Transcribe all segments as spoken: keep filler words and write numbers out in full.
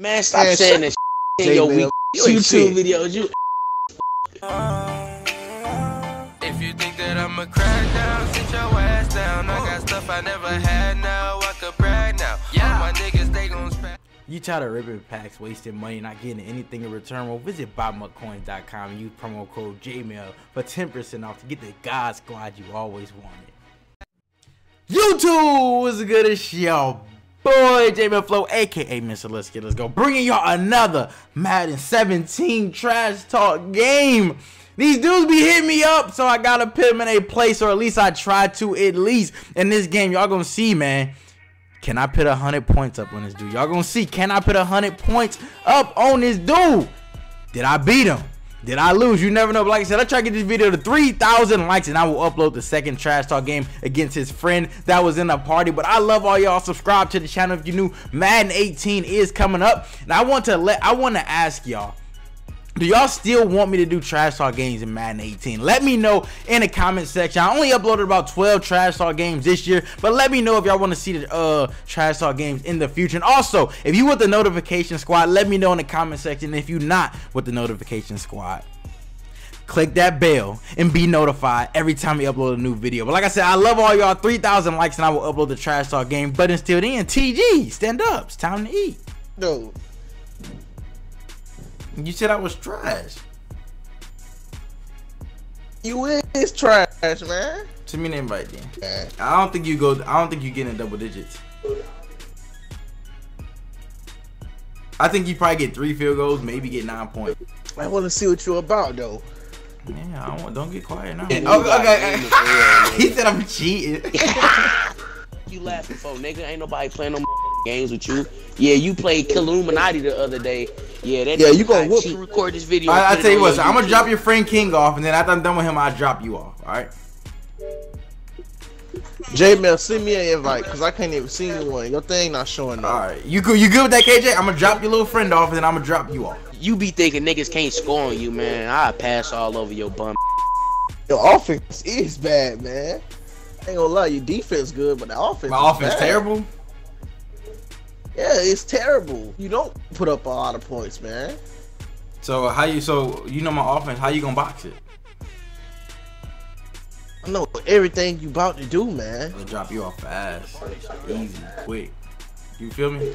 Man, stop man, saying that in your weak YouTube videos. You if you think that I'ma crack down, sit your ass down. I got stuff I never had now. I could brag now. Yeah, my niggas they gon' spend. You try to ripping packs, wasting money, not getting anything in return. Well, visit Bob M C Coin dot com and use promo code Jmell for ten percent off to get the God Squad you always wanted. YouTube, what's good? It's y'all boy Jmellflo, aka Mister Let's Get Let's Go, bringing y'all another Madden seventeen trash talk game. These dudes be hitting me up, so I gotta put them in a place, or at least I try to. At least in this game, y'all gonna see, man. Can I put a hundred points up on this dude? Y'all gonna see. Can I put a hundred points up on this dude? Did I beat him? Did I lose? You never know. But like I said, I try to get this video to three thousand likes, and I will upload the second trash talk game against his friend that was in the party. But I love all y'all. Subscribe to the channel if you're new. Madden eighteen is coming up, and I want to let I want to ask y'all. Do y'all still want me to do trash talk games in Madden eighteen? Let me know in the comment section. I only uploaded about twelve trash talk games this year, but let me know if y'all want to see the uh, trash talk games in the future. And also, if you with the notification squad, let me know in the comment section. If you're not with the notification squad, click that bell and be notified every time we upload a new video. But like I said, I love all y'all. three thousand likes and I will upload the trash talk game. But until then, T G, stand up. It's time to eat. Dude. You said I was trash. You is trash, man. Send me an invite then. Yeah. I don't think you go. I don't think you get in double digits. I think you probably get three field goals, maybe get nine points. I want to see what you're about though. Yeah, I don't want. Don't get quiet now. Yeah, okay. okay. He said I'm cheating. You laughing for, nigga? Ain't nobody playing no games with you. Yeah, you played Killuminati the other day. Yeah, that yeah, you gonna whoop and record this video. Right, I'll tell you what, so I'm gonna drop your friend King off, and then after I'm done with him, I'll drop you off. All right. Jmell, send me an invite, cause I can't even see you one. Your thing not showing up. All right, you good? You good with that, K J? I'm gonna drop your little friend off, and then I'm gonna drop you off. You be thinking niggas can't score on you, man. I'll pass all over your bum. Your offense is bad, man. I ain't gonna lie, your defense good, but the offense. My is offense bad. Terrible. Yeah, it's terrible. You don't put up a lot of points, man. So how you? So you know my offense. How you gonna box it? I know everything you about to do, man. I'm gonna drop you off fast, easy, quick. You feel me?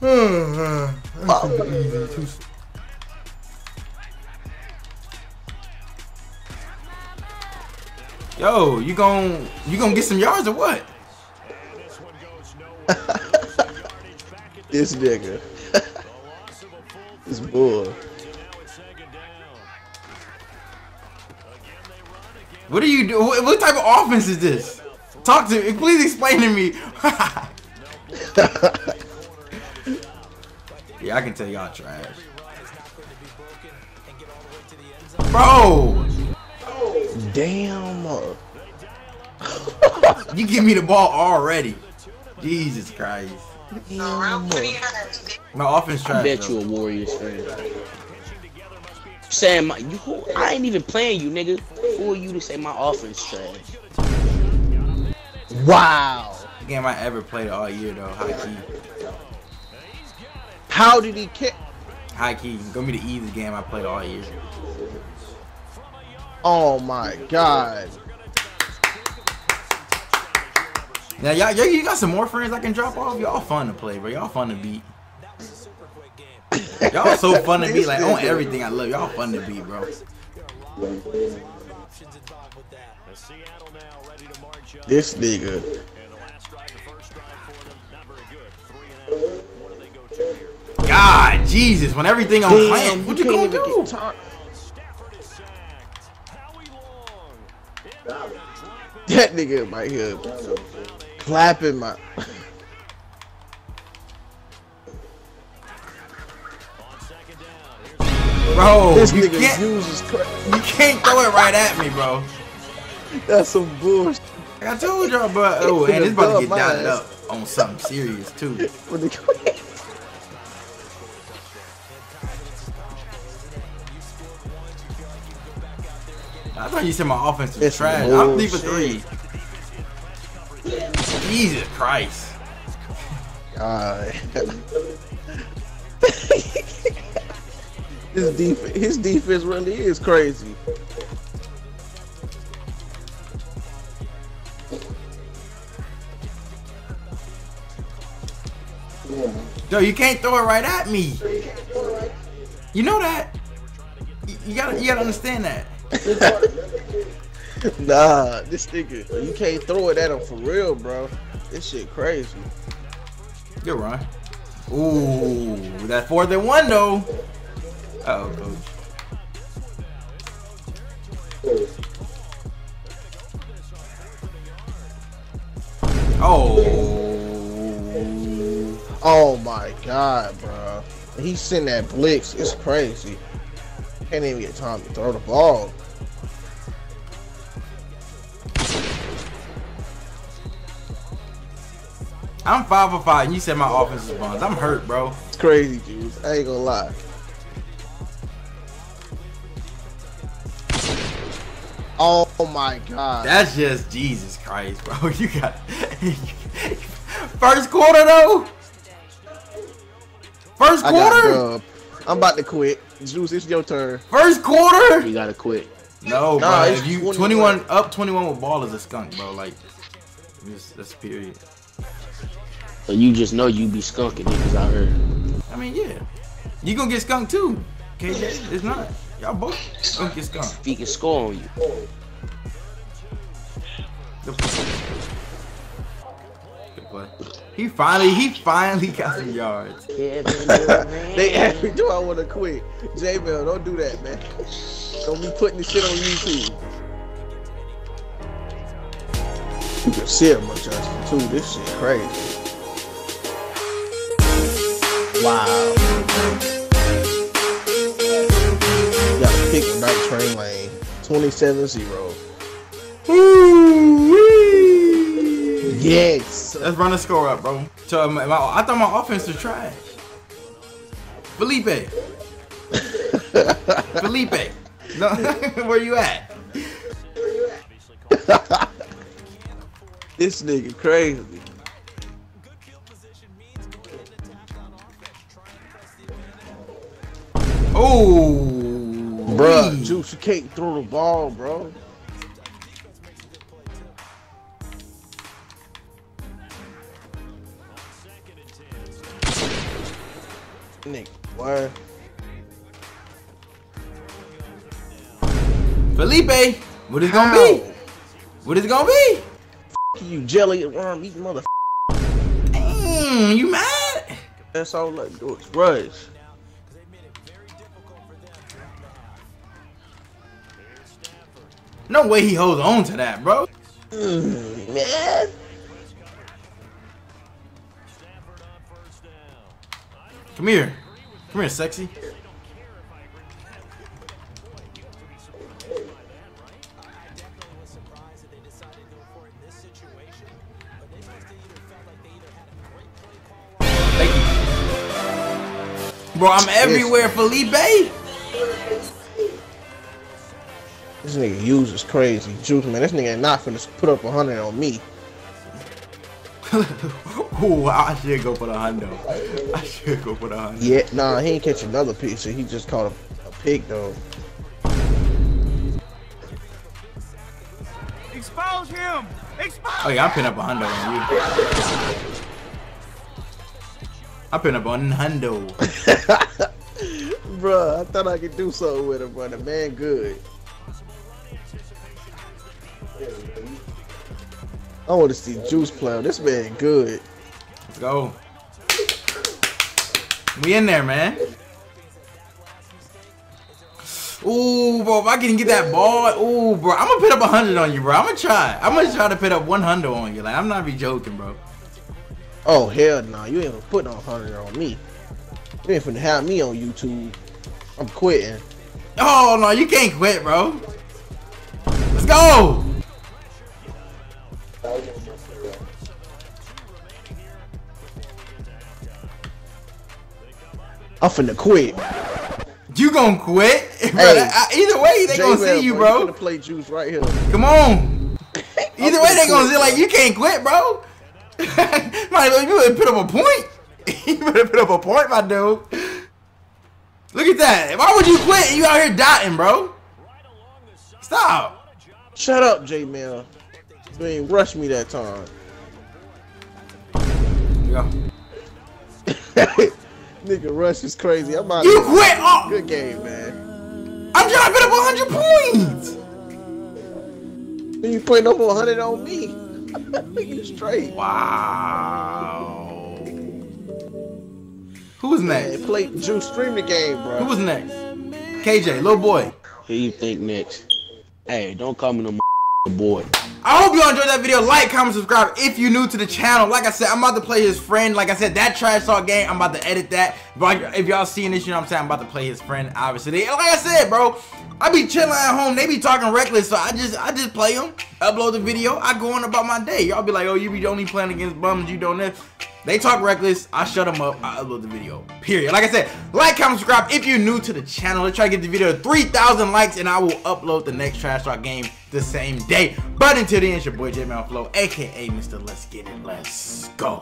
Wow. Yo, you gon' you gonna get some yards or what? This nigga. This bull. What are you doing? What type of offense is this? Talk to me. Please explain to me. Yeah, I can tell y'all trash. Bro! Damn. You give me the ball already. Jesus Christ. Damn. My offense tried. I bet though. You a Warriors fan. Sam, you, I ain't even playing you, nigga. Who are you to say my offense trash? Wow. The game I ever played all year, though. High key. How did he kick? High key. Gonna be the easiest game I played all year. Oh my God! Now y'all, you got some more friends I can drop off. Y'all fun to play, bro. Y'all fun to beat. Y'all so fun to beat. Like on everything, I love y'all. Fun to beat, bro. This nigga. God, Jesus! When everything I'm playing, what you gonna do? That nigga in my hood clapping my bro. This you nigga can't, uses crap. You can't throw it right at me, bro. That's some bullshit. Like I told y'all, bro. Oh, and it's about to get down up on something serious too. I thought you said my offense was trash. I'm three for three. Jesus Christ. Uh, his defense, his defense really is crazy. Yeah. Yo, you can't throw it right at me. You know that. You, you gotta, you gotta understand that. Nah, this nigga, you can't throw it at him for real, bro. This shit crazy. You're right. Ooh, that's fourth and one though. Uh oh, coach. Oh. Oh my God, bro. He's sending that blitz. It's crazy. Can't even get time to throw the ball. I'm five for five, and you said my offensive bonds. I'm hurt, bro. It's crazy, dude. I ain't gonna lie. Oh my God. That's just Jesus Christ, bro. You got first quarter though. First quarter. I'm about to quit. Juice, it's your turn. First quarter. You gotta quit. No, nah, bro. If you twenty-one up, twenty-one with ball is a skunk, bro. Like, just, that's period. So you just know you be skunking niggas out here. I mean, yeah. You gonna get skunked too. K J, it's not. Y'all both gonna get skunked. He can score on you. Good play. Good play. He finally, he finally got some yards. They asked me, do I wanna quit? Jmell, don't do that, man. Don't be putting this shit on YouTube. You can see it much else too. This shit crazy. Wow. You gotta pick the right train lane. twenty-seven zero. Woo-wee. Yes. Let's run the score up, bro. So my, my, I thought my offense was trash. Felipe. Felipe. No, where you at? Where you at? This nigga crazy. Oh, bruh, Juice, you can't throw the ball, bro. Nigga, why? Felipe, what is it gonna be? What is it gonna be? You jelly and worm eating mother. Damn, you mad? That's all I do is rush. No way he holds on to that, bro. Mm, man. Come here. Come here, sexy. Bro, I'm everywhere, Felipe. This nigga use is crazy. Juice, man, this nigga ain't not finna put up a hundred on me. Ooh, I should go for the hundo. I should go for the hundo. Yeah, nah, he ain't catch another piece. He just caught a, a pig, though. Expose him! Expose! Oh, yeah, I pin up a hundo on you. I pin up on Hundo. Bruh, I thought I could do something with him, bro. The man good. I want to see Juice play. This man good. Let's go. We in there, man. Ooh, bro, if I can get that ball, ooh, bro, I'm gonna pin up a hundred on you, bro. I'm gonna try. I'm gonna try to pin up one hundo on you. Like, I'm not be joking, bro. Oh, hell no, nah. You ain't gonna put no hundred on me. You ain't finna have me on YouTube. I'm quitting. Oh, no, you can't quit, bro. Let's go! I'm finna quit. You gonna quit? Hey, bro, I, either way, they gonna see you, bro. I'm finna play Juice right here. Come on. Either way, they gonna see, like, you can't quit, bro. Might you better put up a point. You better put up a point, my dude. Look at that. Why would you quit? You out here dotting, bro. Stop. Shut up, Jmell. You ain't rush me that time. Yeah. Nigga, rush is crazy. I'm out. You quit. Oh. Good game, man. I'm trying to put up one hundred points. You putting over one hundred on me. Nigga, straight. Wow. Who was next? Man, play Drew, stream the game, bro. Who was next? K J, little boy. Who you think next? Hey, don't call me no boy. I hope y'all enjoyed that video. Like, comment, subscribe if you're new to the channel. Like I said, I'm about to play his friend. Like I said, that trash talk game, I'm about to edit that. But if y'all seeing this, you know what I'm saying? I'm about to play his friend, obviously. And like I said, bro, I be chilling at home. They be talking reckless, so I just I just play them, upload the video. I go on about my day. Y'all be like, oh, you be only playing against bums. You don't know. They talk reckless. I shut them up. I upload the video, period. Like I said, like, comment, subscribe if you're new to the channel. Let's try to get the video to three thousand likes, and I will upload the next trash talk game the same day. But until then, it's your boy Jmellflo, a k a. Mister Let's Get It. Let's go.